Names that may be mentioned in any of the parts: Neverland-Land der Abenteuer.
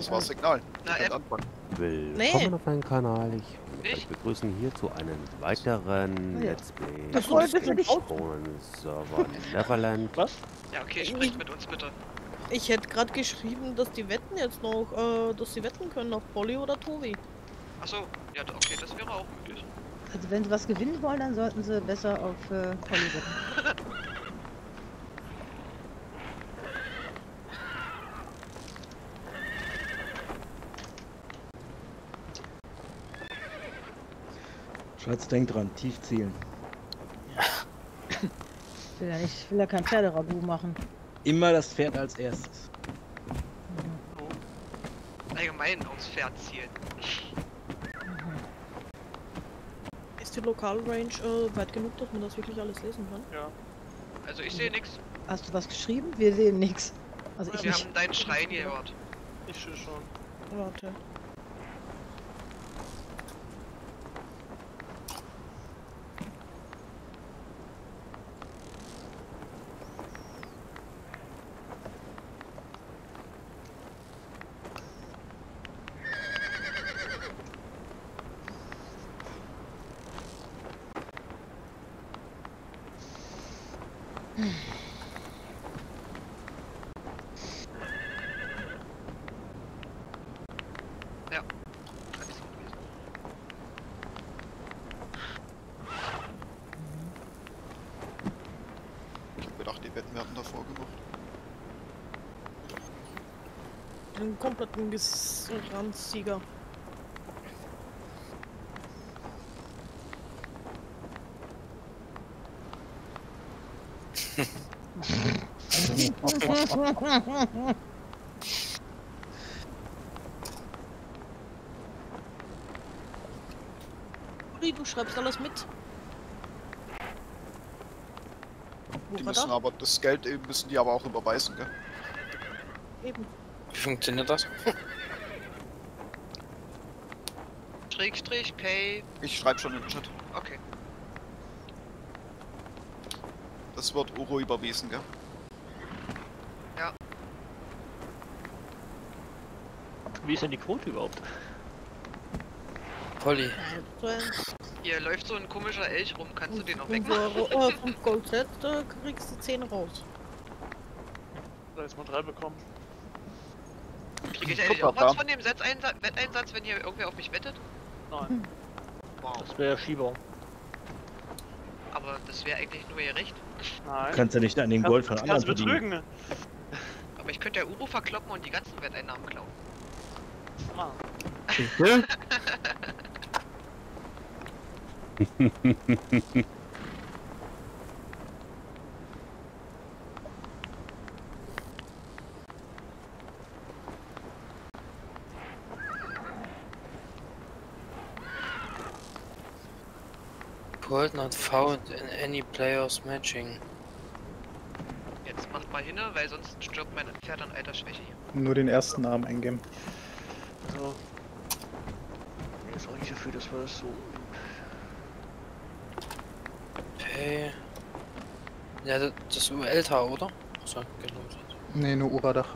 Das war das Signal. Na, anfangen. Willkommen auf meinem Kanal. Ich begrüße hier zu einem weiteren Let's Play. Das solltest du nicht. Server Neverland. Was? Ja, okay, spricht mit uns bitte. Ich hätte gerade geschrieben, dass die Wetten jetzt noch, dass sie wetten können auf Polly oder Tobi. Achso, ja, okay, das wäre auch möglich. Also, wenn sie was gewinnen wollen, dann sollten sie besser auf Polly wetten. Schatz, denk dran, tief zielen. Ja. Ich will ja kein Pferderagout machen. Immer das Pferd als erstes. Mhm. Oh. Allgemein aufs Pferd zielen. Mhm. Ist die Lokalrange weit genug, dass man das wirklich alles lesen kann? Ja. Also ich sehe nichts. Hast du was geschrieben? Wir sehen nichts. Also ich Wir haben deinen Schrein gehört. Ich schon. Warte. Ja. Ich hab gedacht, die Betten werden davor gemacht. Einen kompletten Gesamtsieger. Du schreibst alles mit. Die müssen aber das Geld müssen die aber auch überweisen, gell? Eben. Wie funktioniert das? Schrägstrich, Pay. Ich schreibe schon in den Chat. Okay. Das wird Euro überwiesen, gell? Ja. Wie ist denn die Quote überhaupt? Polly. Hier läuft so ein komischer Elch rum, kannst du den noch wegmachen? Oh, vom Goldset kriegst du 10 raus. Da ist mal 3 bekommen. Krieg ich eigentlich auch was von dem Wetteinsatz, wenn hier irgendwer auf mich wettet? Nein. Wow. Das wäre Schiebung. Aber das wäre eigentlich nur ihr Recht. Nein. Kannst ja nicht an den Gold von anderen betrügen. Aber ich könnte ja Uro verkloppen und die ganzen Wetteinnahmen klauen. Ah. Okay. Gold not found in any players matching. Jetzt macht mal hinne, weil sonst stirbt mein Pferd an alter Schwäche. Nur den ersten Namen eingeben. So. Mir ist auch nicht dafür, dass wir das so. Hey. Ja, das ist Uelta, oder? Achso, genau. Nee, nur Uradach.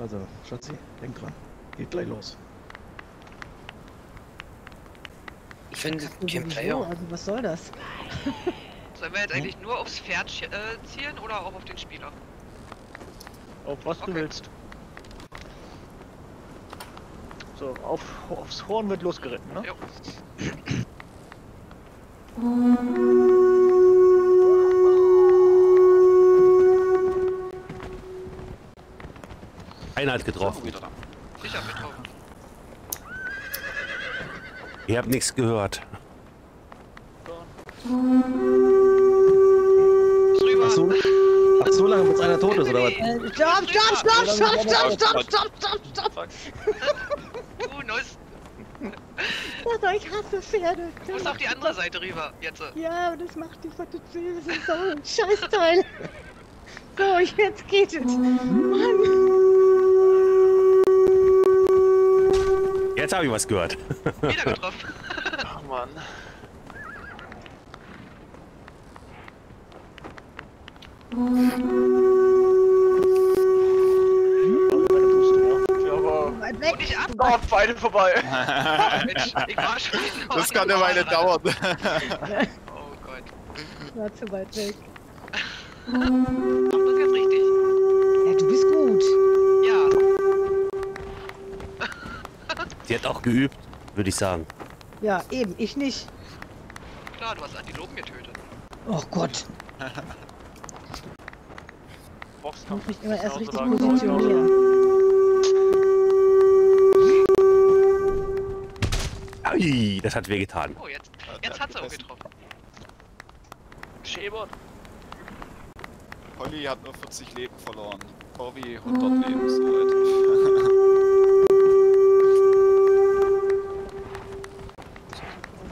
Also, Schatzi, denk dran. Geht gleich los. Ich finde kein Player. Also, was soll das? Sollen wir jetzt eigentlich nur aufs Pferd zielen oder auch auf den Spieler? Auf was du willst. So, aufs Horn wird losgeritten, ne? Jo. Einer hat getroffen. Ich hab getroffen. Ihr habt nichts gehört. So lange, bis einer tot ist, oder was? Stopp, stopp, stopp, stopp, stopp, stopp, stopp, stopp, stopp, du Nuss! Ich hasse Pferde! Du musst auf die andere Seite rüber, jetzt! Ja, aber das macht die Fotozüge, das ist so ein Scheißteil! So, jetzt geht es! Mann! jetzt habe ich was gehört. Wieder getroffen. Ach Mann. Und ich ab. Oh, Pfeile vorbei. Mensch, ich war schon das kann eine Weile dauern. Oh Gott. Das war zu weit weg. Mach das jetzt richtig. Ja, du bist gut. Ja. Sie hat auch geübt, würde ich sagen. Ja, eben, ich nicht. Klar, du hast Antilopen getötet. Oh Gott. Boxkampf. Ich muss mich immer erst richtig positionieren. Ai, das hat wehgetan. Oh, jetzt hat sie auch getroffen. Schäbert. Holly hat nur 40 Leben verloren. Corby 100 Leben, soweit.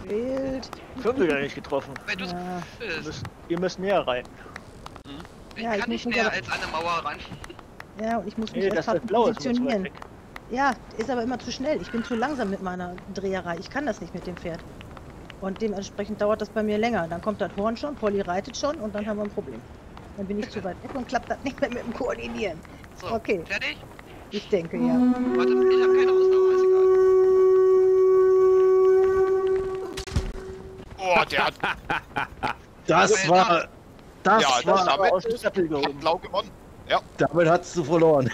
Wild. 5 gar nicht getroffen. Ja. Ihr müsst näher rein. Ich ja, kann ich nicht mehr als an eine Mauer ran. Ja, und ich muss mich einfach positionieren. Ja, ist aber immer zu schnell. Ich bin zu langsam mit meiner Dreherei. Ich kann das nicht mit dem Pferd. Und dementsprechend dauert das bei mir länger. Dann kommt das Horn schon, Polly reitet schon und dann haben wir ein Problem. Dann bin ich zu weit weg und klappt das nicht mehr mit dem Koordinieren. So, okay. Fertig? Ich denke, ja. Warte, ich habe keine Ausdauer, ist egal. Oh, der hat... Das war... Das ja, war aus dem Zettel gehoben. Blau gewonnen. Ja. Damit hast du verloren.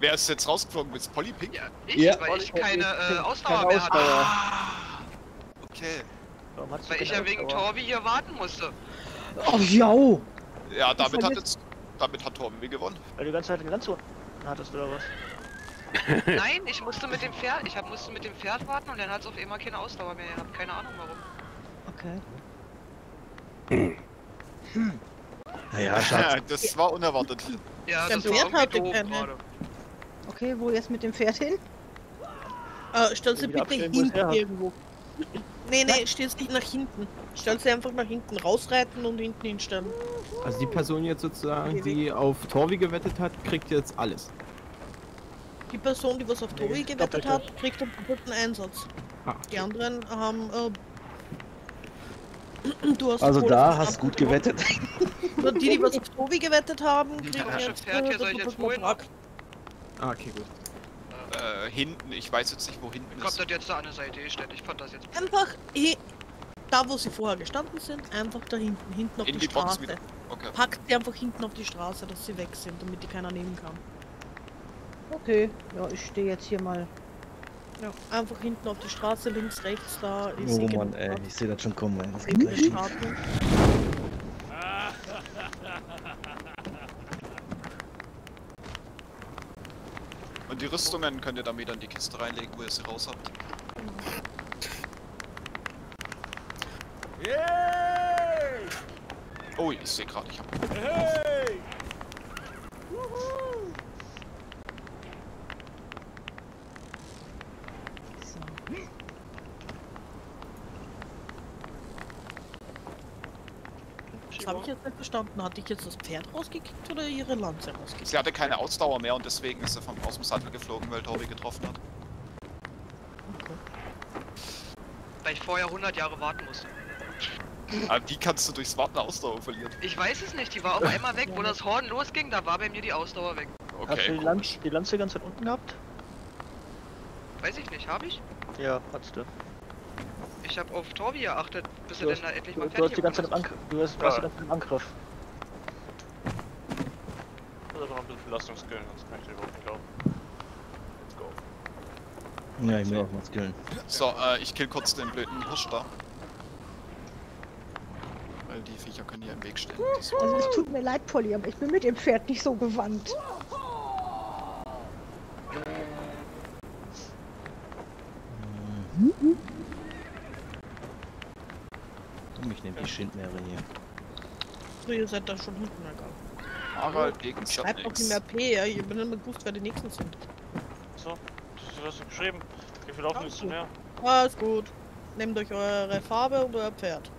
Wer ist jetzt rausgeflogen? Mit Polly Pink? Ja, ich, ja. Weil ich keine Ausdauer mehr hatte. Ah. Okay. Weil ich ja wegen Torbi hier warten musste. Oh, jau! Ja, damit hat Torben gewonnen. Weil du die ganze Zeit eine Grenze hattest, oder was? Nein, ich musste mit dem Pferd, warten und dann hat es auf einmal keine Ausdauer mehr. Ich habe keine Ahnung warum. Okay. Hm. Naja, Schatz. Ja, das war unerwartet. Ja, das Pferd war irgendwie doof gerade. Okay, wo jetzt mit dem Pferd hin? Stell sie bitte hinten irgendwo. Nee, stell's nicht nach hinten. Stell sie einfach nach hinten rausreiten und hinten hinstellen. Also die Person jetzt sozusagen, die auf Torvi gewettet hat, kriegt jetzt alles. Die Person, die was auf Torvi gewettet hat, kriegt einen guten Einsatz. Ah. Die anderen haben... Du hast also da hast du gut gewettet. Die was auf Tobi gewettet haben, kriegen jetzt... Ah, okay, gut. Hinten, ich weiß jetzt nicht, wo hinten ist. Kommt das jetzt da an der Seite gestellt, ich fand das jetzt... Einfach da, wo sie vorher gestanden sind, einfach da hinten auf die Straße. Okay. Packt sie einfach hinten auf die Straße, dass sie weg sind, damit die keiner nehmen kann. Okay, ja, ich stehe jetzt hier mal... Ja, einfach hinten auf die Straße, links, rechts, da ist... Oh Mann, ey, ich sehe das schon kommen, ey. Das geht gleich nicht. Und die Rüstungen könnt ihr dann wieder in die Kiste reinlegen, wo ihr sie raus habt. Hey! Oh, ich sehe gerade, ich hab... Hey! Habe ich jetzt nicht verstanden. Hatte ich jetzt das Pferd rausgekickt oder ihre Lanze rausgekickt? Sie hatte keine Ausdauer mehr und deswegen ist sie aus dem Sattel geflogen, weil Torbi getroffen hat. Okay. Weil ich vorher 100 Jahre warten musste. Aber wie kannst du durchs Warten Ausdauer verlieren? Ich weiß es nicht, die war auf einmal weg, wo das Horn losging, da war bei mir die Ausdauer weg. Okay, hast du die Lanze die ganze Zeit unten gehabt? Weiß ich nicht, habe ich? Ja, hast du. Ich hab auf Torbi geachtet, bis er denn da endlich mal fertig ist. Du hast die ganze Zeit im Angriff. Also noch ein bisschen Belastungskillen, sonst kann ich dir überhaupt nicht glauben. Let's go. Ja, ich will auch mal skillen. So, ich kill kurz den blöden Hirsch da. Weil die Viecher können hier im Weg stehen. Also es tut mir leid, Polly, aber ich bin mit dem Pferd nicht so gewandt. Ich nehme die Schindmeere hier. So, ihr seid da schon hinten gegangen. Aber gegen schreibt auch mehr P, ja. Ich bin immer gewusst, wer die nächsten sind. So, das hast du geschrieben. Wie viel Laufen ist mehr? Alles gut. Nehmt euch eure Farbe und euer Pferd.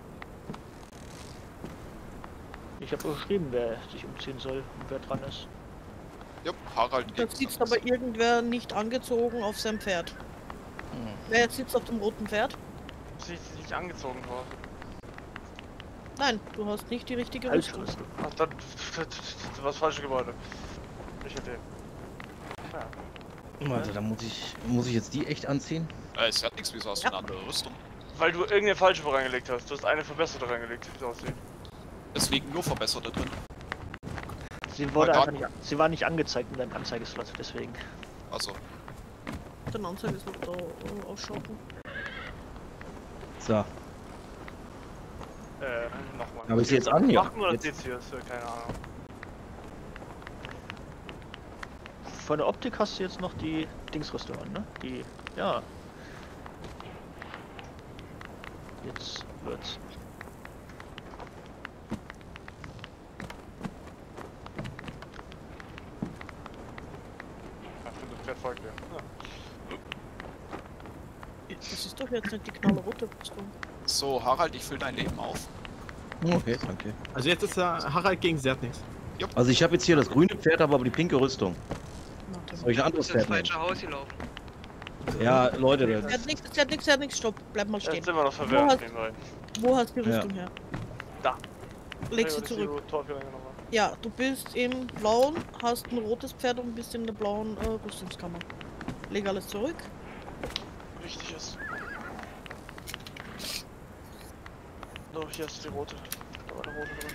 Ich habe geschrieben, wer sich umziehen soll und wer dran ist. Ja, Harald. Da sitzt aber irgendwer nicht angezogen auf seinem Pferd. Wer jetzt sitzt auf dem roten Pferd? Sie ist nicht angezogen worden. Nein, du hast nicht die richtige Rüstung. Ach, dann was falsche Gebäude. Ich hätte. Ja. Warte, dann muss ich jetzt die echt anziehen? Es hat nichts, wieso hast du eine andere Rüstung? Weil du irgendeine falsche reingelegt hast. Du hast eine verbesserte reingelegt, wie es aussieht. Es liegen nur verbesserte drin. Sie war nicht angezeigt in deinem Anzeigeslot, deswegen. Achso. Den Anzeigeslot da aufschalten. So. Nochmal. Habe ich sie jetzt an? Ja. Mach nur das jetzt hier, keine Ahnung. Von der Optik hast du jetzt noch die Dingsrüstung an, ne? Die. Ja. Jetzt wird's. Das ist doch jetzt nicht die knallrote Rüstung. So, Harald, ich fülle dein Leben auf. Okay, danke. Also jetzt ist ja Harald gegen Sertnix. Also ich habe jetzt hier das grüne Pferd, aber die pinke Rüstung. Soll ich ein anderes Pferd nehmen? Ja, Leute, das... Er hat nichts, stopp, bleib mal stehen. Jetzt sind wir noch verwirrt mit den Leuten. Wo hast du die Rüstung her? Da. Leg sie zurück. Ja, du bist im blauen, hast ein rotes Pferd und bist in der blauen Rüstungskammer. Leg alles zurück. Richtig ist. So, hier ist die rote. Da war die rote drin.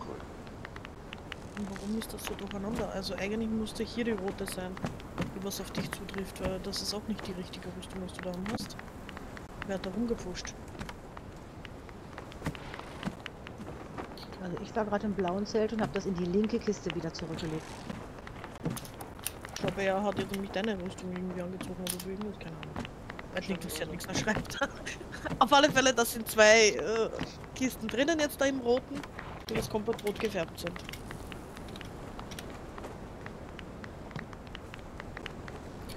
Cool. Und warum ist das so durcheinander? Also eigentlich musste hier die rote sein, die was auf dich zutrifft, weil das ist auch nicht die richtige Rüstung, was du da hast. Wer hat da rumgepfuscht? Also ich war gerade im blauen Zelt und habe das in die linke Kiste wieder zurückgelegt. Ich glaube, er hat jetzt nämlich deine Rüstung irgendwie angezogen oder so, irgendwas, keine Ahnung. Weil liegt uns ja nichts mehr schreibt. Auf alle Fälle, das sind zwei Kisten drinnen jetzt da im roten, die das komplett rot gefärbt sind.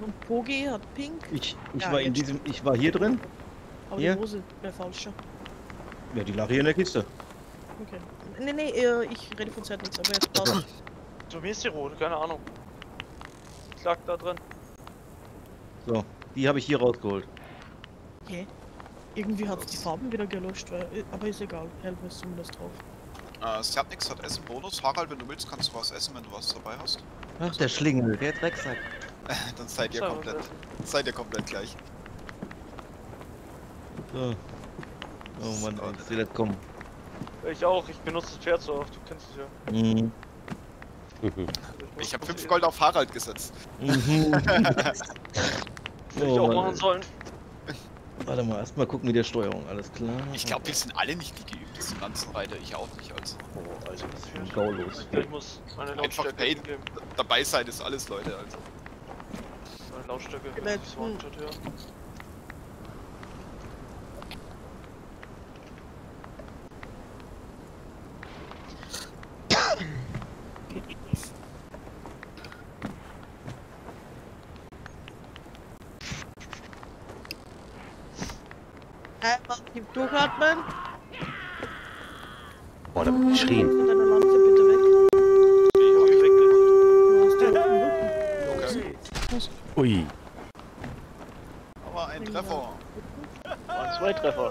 Und Pogi hat pink. Ich war hier drin. Aber hier? Die Hose wäre falscher. Ja, die lag hier in der Kiste. Okay. Nee, ich rede von Zeit nichts, aber jetzt passt. So, wie ist die rote? Keine Ahnung. Ich lag da drin. So, die habe ich hier rausgeholt. Hä? Okay. Irgendwie hat es die Farben wieder gelöscht, aber ist egal. Help ist zumindest drauf. Es hat nichts, hat Essen Bonus. Harald, wenn du willst, kannst du was essen, wenn du was dabei hast. Ach, der Schlingel, der Drecksack. Dann seid ihr komplett. Seid ihr komplett gleich. So. Oh Mann, ich sehe das kommen. Ich auch, ich benutze das Pferd so oft, du kennst es ja. Mhm. Ich habe 5 Gold auf Harald gesetzt. Mhm. Hätte ich auch machen sollen. Warte mal, erstmal gucken mit der Steuerung, alles klar. Ich glaube, wir sind alle nicht die geübt, das sind ganzen Reiter, ich auch nicht, also. Oh, also das ist gaulos. Ich muss meine Lautstärke einfach dabei sein, ist alles, Leute, also. Meine Lautstärke ist wanted, ja. Durchatmen. Boah, da wird geschrien. Deine Lanze bitte weg. Die hab ich weggelassen. Du hast den roten. Ui. Aber ein Treffer. Und 2 Treffer.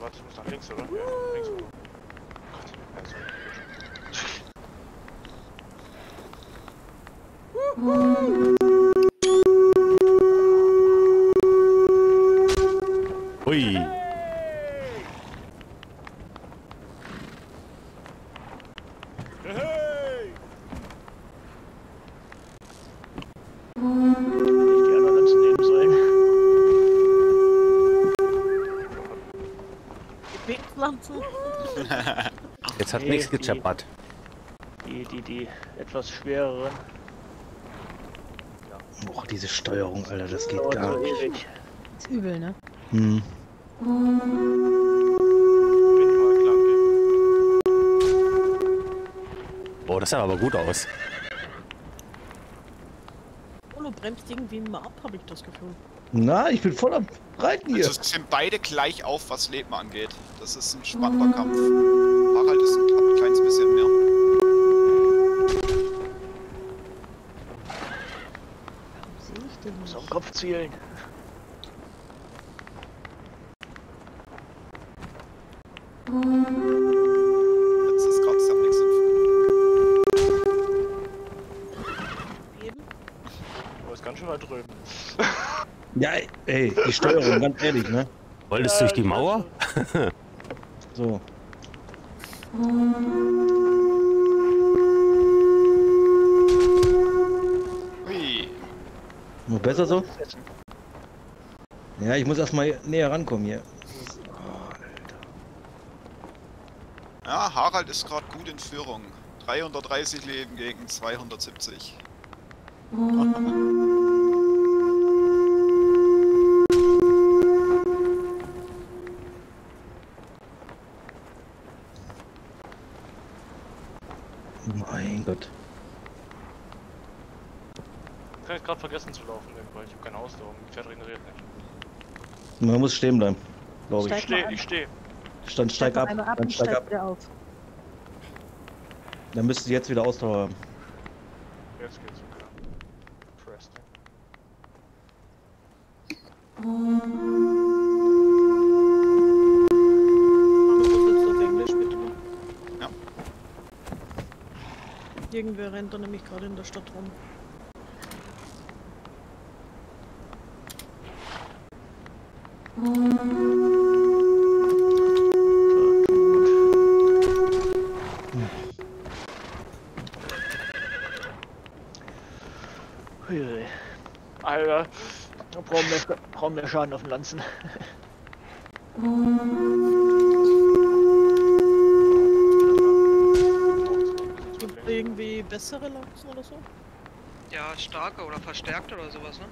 Warte, ich muss nach links, oder? Ja, links. Oh Gott, ich bin ganz. Ui. Hey. Ich die anderen ganzen Leben sein. Jetzt hat nichts gezappert. Die etwas schwereren. Boah, diese Steuerung, Alter, das geht gar nicht. Ist übel, ne? Hm. Boah, das sah aber gut aus. Oh, du bremst irgendwie immer ab, habe ich das Gefühl. Na, ich bin voll am Reiten hier. Also sind beide gleich auf, was Leben angeht. Das ist ein spannender Kampf. Harald ist ein kleines bisschen mehr. Ich muss am Kopf zielen. Letztes Kratz, ich hab nichts im Film. Du bist ganz schön weit drüben. Ja, ey, die Steuerung, ganz ehrlich, ne? Wolltest du durch die Mauer? So. Noch besser so? Ja, ich muss erstmal näher rankommen hier. Oh, ja, Harald ist gerade gut in Führung. 330 Leben gegen 270. Mein Gott. Ich kann jetzt gerade vergessen zu laufen, weil ich habe keine Ausdauer. Mein Pferd regeneriert nicht. Man muss stehen bleiben, glaube ich. Ich stehe. Dann steig ab. Dann steig ab. Dann müsstest du jetzt wieder Ausdauer haben. Jetzt geht's sogar. Interesting. Irgendwer rennt da nämlich gerade in der Stadt rum. Alter, da brauchen wir Schaden auf den Lanzen. Irgendwie bessere Lanzen oder so? Ja, starke oder verstärkte oder sowas, ne?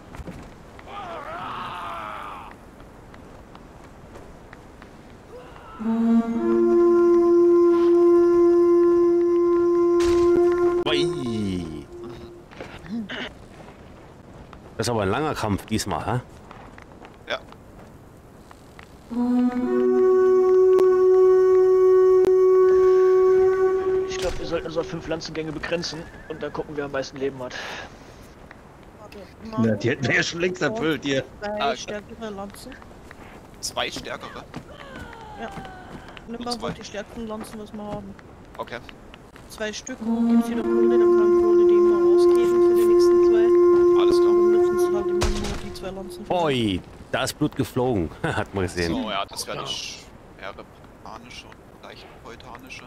Das ist aber ein langer Kampf diesmal, hä? Ja. Wir sollten uns auf 5 Lanzengänge begrenzen und dann gucken, wer am meisten Leben hat. Na, die hätten wir ja schon längst erfüllt, ihr. 2 stärkere Lanzen. 2 stärkere? Ja. Nimm mal die stärksten Lanzen, was wir haben. Okay. 2 Stück, gibt's jeder Kohle, dann kann Kohle die immer rausgeben für die nächsten 2. Alles klar. Und nutzen sie halt immer nur die 2 Lanzen. Oi, da ist Blut geflogen, hat man gesehen. So, ja, das wäre eine schwere panische und leicht teutanische.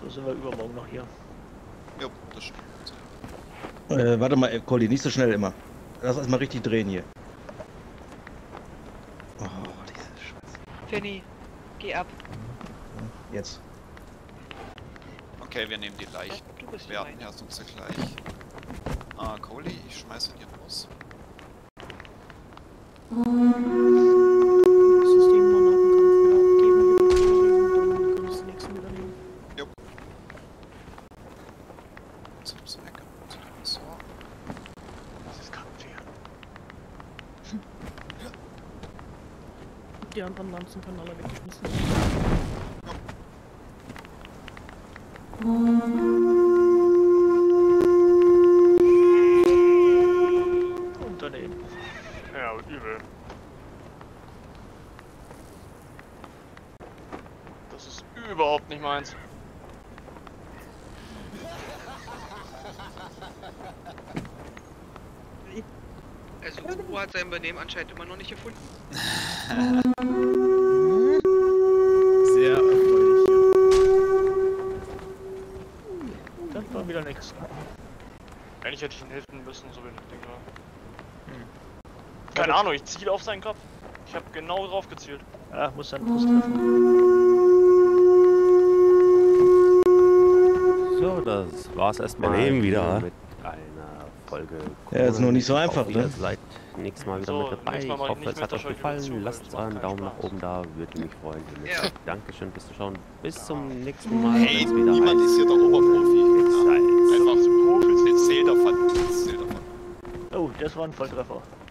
So sind wir übermorgen noch hier. Ja, das stimmt. Warte mal, Colli, nicht so schnell immer. Lass erstmal richtig drehen hier. Oh, diese Scheiße. Finny, geh ab. Jetzt. Okay, wir nehmen die Leichen. Du bist wir hatten ja sonst gleich. Ah, Colli, ich schmeiße ihn hier raus. Die anderen Lanzen können alle weggeschmissen werden. Und daneben. Ja, und übel. Das ist überhaupt nicht meins. Also Hugo hat sein Benehmen anscheinend immer noch nicht gefunden. Sehr erfreulich hier. Das war wieder nix. Eigentlich hätte ich ihn helfen müssen, so wie das Ding war. Keine Ahnung, ich ziele auf seinen Kopf. Ich habe genau drauf gezielt. Ja, muss seinen Fuß treffen. So, das war's erstmal eben wieder. Mit einer Folge. Ja, ist nur nicht so einfach, ne? Nächstes Mal wieder so, mit dabei. Ich hoffe, es hat euch gefallen. Lasst einen Daumen nach oben da, würde mich freuen. Ja. Dankeschön fürs Zuschauen. Bis zum nächsten Mal. Hey, niemand ist hier der Oberprofi. Einfach so Profis, jetzt zählt davon. Oh, das war ein Volltreffer.